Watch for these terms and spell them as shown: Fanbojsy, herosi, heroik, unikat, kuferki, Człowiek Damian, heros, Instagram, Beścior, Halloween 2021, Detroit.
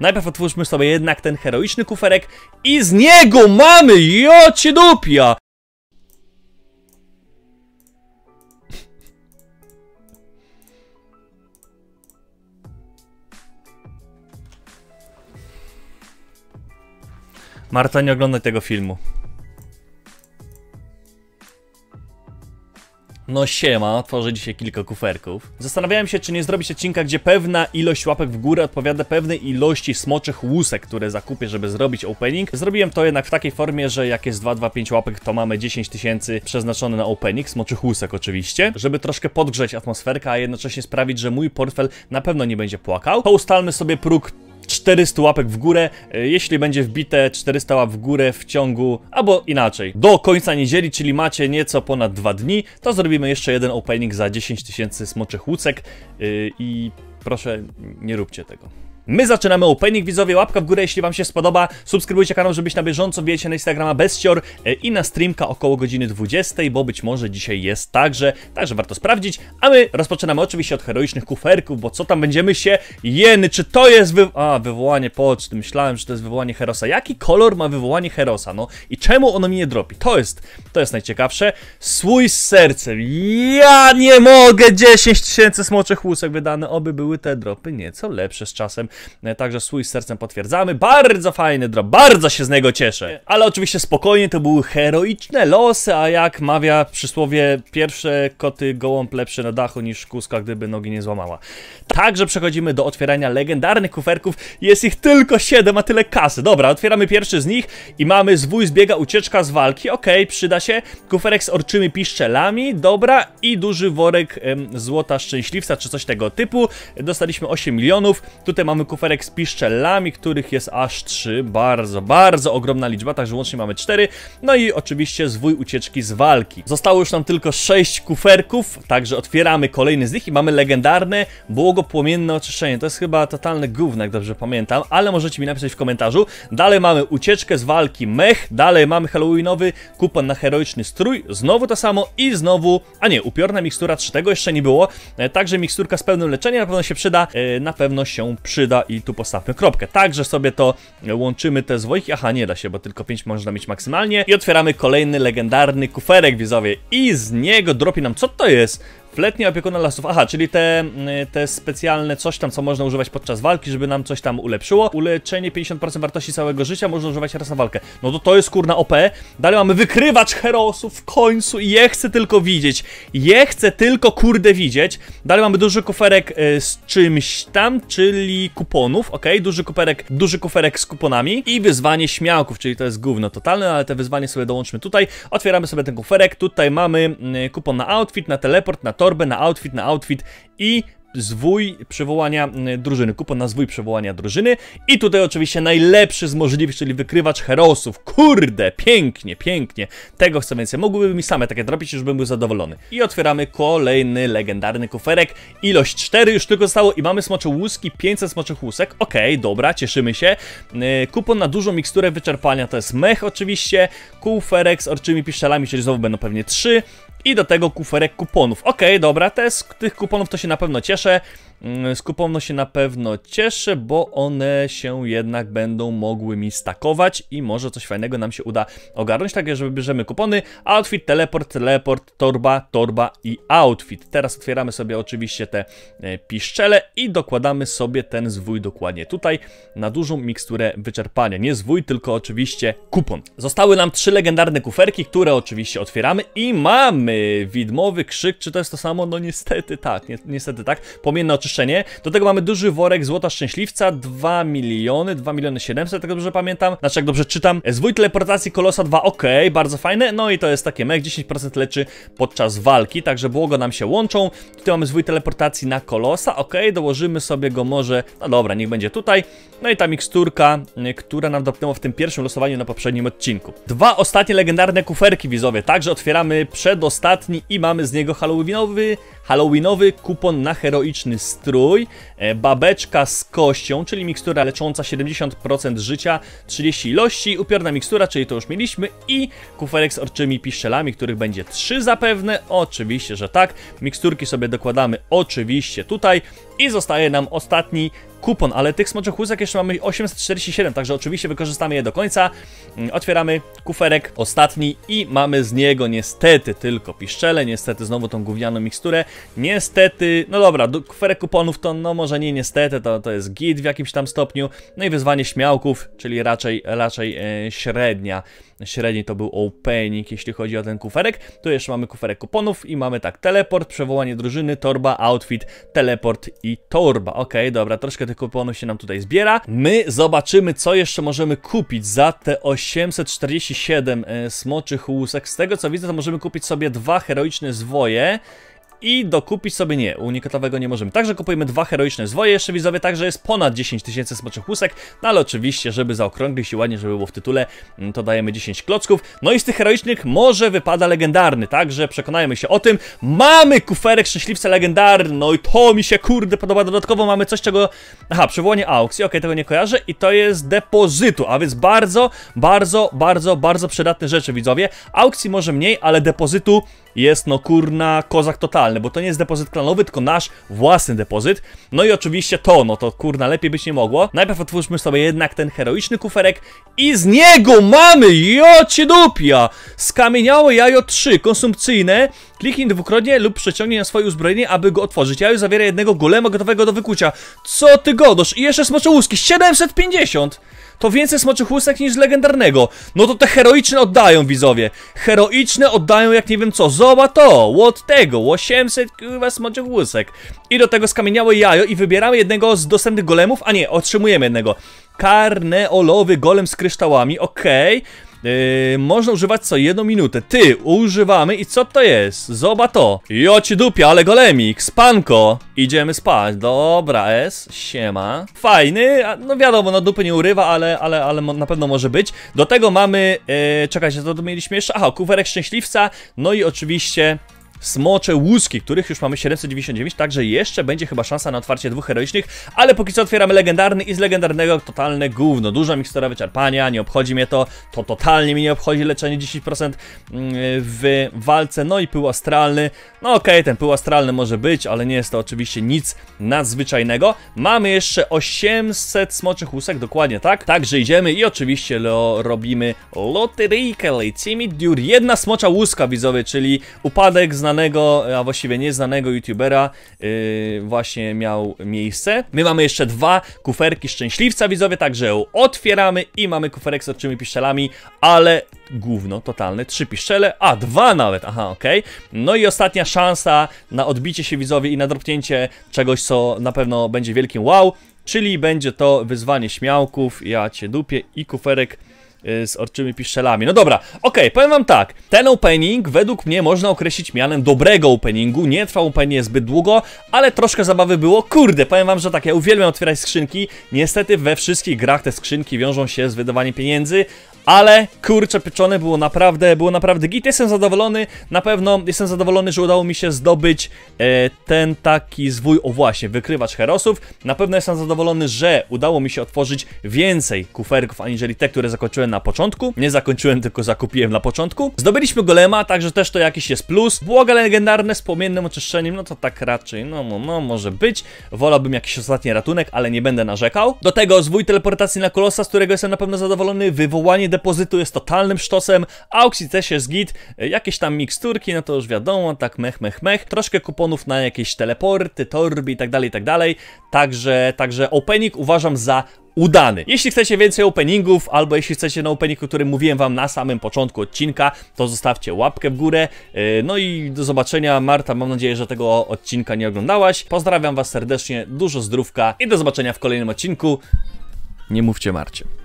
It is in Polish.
Najpierw otwórzmy sobie jednak ten heroiczny kuferek i z niego mamy jocie dupia! Marta, nie oglądaj tego filmu. No siema, tworzę dzisiaj kilka kuferków. Zastanawiałem się, czy nie zrobić odcinka, gdzie pewna ilość łapek w górę odpowiada pewnej ilości smoczych łusek, które zakupię, żeby zrobić opening. Zrobiłem to jednak w takiej formie, że jak jest 225 łapek, to mamy 10 tysięcy przeznaczone na opening, smoczych łusek oczywiście, żeby troszkę podgrzeć atmosferkę, a jednocześnie sprawić, że mój portfel na pewno nie będzie płakał. To ustalmy sobie próg 400 łapek w górę, jeśli będzie wbite 400 łap w górę w ciągu, albo inaczej, do końca niedzieli, czyli macie nieco ponad 2 dni, to zrobimy jeszcze jeden opening za 10 tysięcy smoczych łucek i proszę, nie róbcie tego. My zaczynamy opening, widzowie, łapka w górę, jeśli wam się spodoba, subskrybujcie kanał, żeby być na bieżąco, wbijajcie na Instagrama Beścior i na streamka około godziny 20, bo być może dzisiaj jest także warto sprawdzić, a my rozpoczynamy oczywiście od heroicznych kuferków, bo co tam będziemy się jeny, czy to jest wywołanie poczty, myślałem, że to jest wywołanie Herosa, jaki kolor ma wywołanie Herosa, no i czemu ono mi nie dropi, to jest najciekawsze, słój z sercem, ja nie mogę, 10 tysięcy smoczych łusek wydane, oby były te dropy nieco lepsze z czasem. Także słój z sercem potwierdzamy. Bardzo fajny drop, bardzo się z niego cieszę. Ale oczywiście spokojnie, to były heroiczne losy. A jak mawia przysłowie, pierwsze koty gołąb lepszy na dachu niż kózka, gdyby nogi nie złamała. Także przechodzimy do otwierania legendarnych kuferków. Jest ich tylko 7, a tyle kasy. Dobra, otwieramy pierwszy z nich i mamy zwój zbiega, ucieczka z walki. Okej, przyda się. Kuferek z orczymi piszczelami. Dobra, i duży worek złota szczęśliwca, czy coś tego typu. Dostaliśmy 8 milionów. Tutaj mamy kuferek z piszczelami, których jest aż 3. Bardzo ogromna liczba, także łącznie mamy 4. No i oczywiście zwój ucieczki z walki. Zostało już nam tylko 6 kuferków, także otwieramy kolejny z nich i mamy legendarne błogopłomienne oczyszczenie. To jest chyba totalne gówno, jak dobrze pamiętam, ale możecie mi napisać w komentarzu. Dalej mamy ucieczkę z walki mech, dalej mamy halloweenowy kupon na heroiczny strój, znowu to samo i znowu, a nie, upiorna mikstura 3, tego jeszcze nie było, także miksturka z pełnym leczenia na pewno się przyda, i tu postawmy kropkę. Także sobie to łączymy te zwojki. Aha, nie da się, bo tylko 5 można mieć maksymalnie. I otwieramy kolejny legendarny kuferek, widzowie. I z niego dropi nam, co to jest? Fletnia opiekuna lasów. Aha, czyli te specjalne coś tam, co można używać podczas walki, żeby nam coś tam ulepszyło. Uleczenie 50% wartości całego życia, można używać raz na walkę. No to jest kurna OP. Dalej mamy wykrywacz herosów w końcu i je chcę tylko widzieć. Je chcę tylko kurde widzieć. Dalej mamy duży kuferek z czymś tam, czyli kuponów. Okej, duży kuferek z kuponami. I wyzwanie śmiałków, czyli to jest gówno totalne, ale te wyzwanie sobie dołączmy tutaj. Otwieramy sobie ten kuferek. Tutaj mamy kupon na outfit, na teleport, na to. Torbę na outfit i zwój przywołania drużyny, kupon na zwój przywołania drużyny i tutaj oczywiście najlepszy z możliwych, czyli wykrywacz herosów, kurde, pięknie, tego chcę więcej, mogłyby mi same takie dropić, już bym był zadowolony. I otwieramy kolejny legendarny kuferek, ilość 4 już tylko zostało i mamy smocze łuski, 500 smoczych łusek, okej, dobra, cieszymy się, kupon na dużą miksturę wyczerpania, to jest mech oczywiście, kuferek z orczymi piszczelami, czyli znowu będą pewnie 3, i do tego kuferek kuponów. Okej, dobra, tych kuponów to się na pewno cieszę. Z kuponów się na pewno cieszę, bo one się jednak będą mogły mi stakować i może coś fajnego nam się uda ogarnąć. Także, że wybierzemy kupony. Outfit, teleport, torba i outfit. Teraz otwieramy sobie oczywiście te piszczele i dokładamy sobie ten zwój dokładnie tutaj na dużą miksturę wyczerpania. Nie zwój, tylko oczywiście kupon. Zostały nam 3 legendarne kuferki, które oczywiście otwieramy i mamy widmowy krzyk, czy to jest to samo? No niestety tak, niestety tak, płomienne oczyszczenie, do tego mamy duży worek złota szczęśliwca, 2 miliony 700, tak dobrze pamiętam, znaczy jak dobrze czytam, zwój teleportacji kolosa 2, okej, bardzo fajne, no i to jest takie mech, 10% leczy podczas walki, także błogo nam się łączą, tutaj mamy zwój teleportacji na kolosa, okej, dołożymy sobie go może, no dobra, niech będzie tutaj, no i ta miksturka, która nam dopnęła w tym pierwszym losowaniu na poprzednim odcinku. 2 ostatnie legendarne kuferki, widzowie, także otwieramy przedostatnie i mamy z niego halloweenowy kupon na heroiczny strój, babeczka z kością, czyli mikstura lecząca 70% życia, 30 ilości, upiorna mikstura, czyli to już mieliśmy i kuferek z orczymi piszczelami, których będzie 3 zapewne, oczywiście, że tak, miksturki sobie dokładamy oczywiście tutaj i zostaje nam ostatni kupon, ale tych smoczych łusek jeszcze mamy 847, także oczywiście wykorzystamy je do końca. Otwieramy kuferek ostatni i mamy z niego niestety tylko piszczele, niestety znowu tą gównianą miksturę, niestety, no dobra, kuferek kuponów to no może nie niestety, to jest git w jakimś tam stopniu, no i wyzwanie śmiałków, czyli raczej średni to był opening, jeśli chodzi o ten kuferek. Tu jeszcze mamy kuferek kuponów i mamy tak, teleport, przywołanie drużyny, torba, outfit, teleport i torba. Okej, dobra, troszkę tych kuponów się nam tutaj zbiera. My zobaczymy, co jeszcze możemy kupić za te 847 smoczych łusek. Z tego co widzę, to możemy kupić sobie dwa heroiczne zwoje i dokupić sobie nie, unikatowego nie możemy. Także kupujemy dwa heroiczne zwoje jeszcze, widzowie, także jest ponad 10 tysięcy smoczych łusek. No ale oczywiście, żeby zaokrąglić i ładnie, żeby było w tytule, to dajemy 10 klocków. No i z tych heroicznych może wypada legendarny, także przekonajmy się o tym. Mamy kuferek szczęśliwca legendarny, no i to mi się kurde podoba. Dodatkowo mamy coś, czego... Aha, przywołanie aukcji, okej, tego nie kojarzę i to jest depozytu, a więc bardzo przydatne rzeczy, widzowie. Aukcji może mniej, ale depozytu jest no kurna kozak totalny, bo to nie jest depozyt klanowy, tylko nasz własny depozyt. No i oczywiście to, no to kurna lepiej być nie mogło. Najpierw otwórzmy sobie jednak ten heroiczny kuferek i z niego mamy, jocie dupia, skamieniałe jajo 3, konsumpcyjne. Kliknij dwukrotnie lub przeciągnij na swoje uzbrojenie, aby go otworzyć. Jajo zawiera jednego golema gotowego do wykucia. Co ty godosz? I jeszcze smocze łuski, 750! To więcej smoczych łusek niż legendarnego. No to te heroiczne oddają, widzowie. Heroiczne oddają jak nie wiem co. Zobacz to, łot tego, 800 kurwa smoczych łusek. I do tego skamieniałe jajo i wybieramy jednego z dostępnych golemów. A nie, otrzymujemy jednego. Karneolowy golem z kryształami, okej. Można używać co jedną minutę. Ty, używamy i co to jest? Zobacz to. Joci dupia, ale golemik, spanko. Idziemy spać, dobra, siema. Fajny, no wiadomo, no dupy nie urywa, ale na pewno może być. Do tego mamy, czekajcie, co tu mieliśmy jeszcze? Aha, kuferek szczęśliwca, no i oczywiście... smocze łuski, których już mamy 799, także jeszcze będzie chyba szansa na otwarcie dwóch heroicznych, ale póki co otwieramy legendarny i z legendarnego totalne gówno. Duża mikstura wyczerpania, nie obchodzi mnie to, to totalnie mi nie obchodzi, leczenie 10% w walce, no i pył astralny. No okej, ten pył astralny może być, ale nie jest to oczywiście nic nadzwyczajnego. Mamy jeszcze 800 smoczych łusek, dokładnie tak, także idziemy i oczywiście robimy loteryjkę, lecimy dur. Jedna smocza łuska, widzowie, czyli upadek znany, a właściwie nieznanego youtubera właśnie miał miejsce. My mamy jeszcze dwa kuferki szczęśliwca, widzowie, także ją otwieramy i mamy kuferek z oczymi piszczelami, ale gówno totalne, 3 piszczele, a 2 nawet, aha, okej. No i ostatnia szansa na odbicie się, widzowie, i na dropnięcie czegoś, co na pewno będzie wielkim wow, czyli będzie to wyzwanie śmiałków, ja cię dupię, i kuferek z orczymi piszczelami. No dobra, okej, powiem wam tak. Ten opening według mnie można określić mianem dobrego openingu. Nie trwał opening zbyt długo, ale troszkę zabawy było. Kurde, powiem wam, że tak, ja uwielbiam otwierać skrzynki. Niestety we wszystkich grach te skrzynki wiążą się z wydawaniem pieniędzy, ale kurczę pieczone, było naprawdę git. Jestem zadowolony, na pewno jestem zadowolony, że udało mi się zdobyć ten taki zwój, o właśnie, wykrywacz herosów. Na pewno jestem zadowolony, że udało mi się otworzyć więcej kuferków, aniżeli te, które zakończyłem na początku. Nie zakończyłem, tylko zakupiłem na początku. Zdobyliśmy golema, także też to jakiś jest plus. Błoga legendarne z płomiennym oczyszczeniem, no to tak raczej, no może być. Wolałbym jakiś ostatni ratunek, ale nie będę narzekał. Do tego zwój teleportacji na kolosa, z którego jestem na pewno zadowolony. Wywołanie depozytu jest totalnym sztosem, aukcji też jest git, jakieś tam miksturki, no to już wiadomo, tak mech, troszkę kuponów na jakieś teleporty, torby i tak dalej, także opening uważam za udany. Jeśli chcecie więcej openingów, albo jeśli chcecie na openingu, o którym mówiłem wam na samym początku odcinka, to zostawcie łapkę w górę, no i do zobaczenia. Marta, mam nadzieję, że tego odcinka nie oglądałaś, pozdrawiam was serdecznie, dużo zdrówka i do zobaczenia w kolejnym odcinku. Nie mówcie Marcie.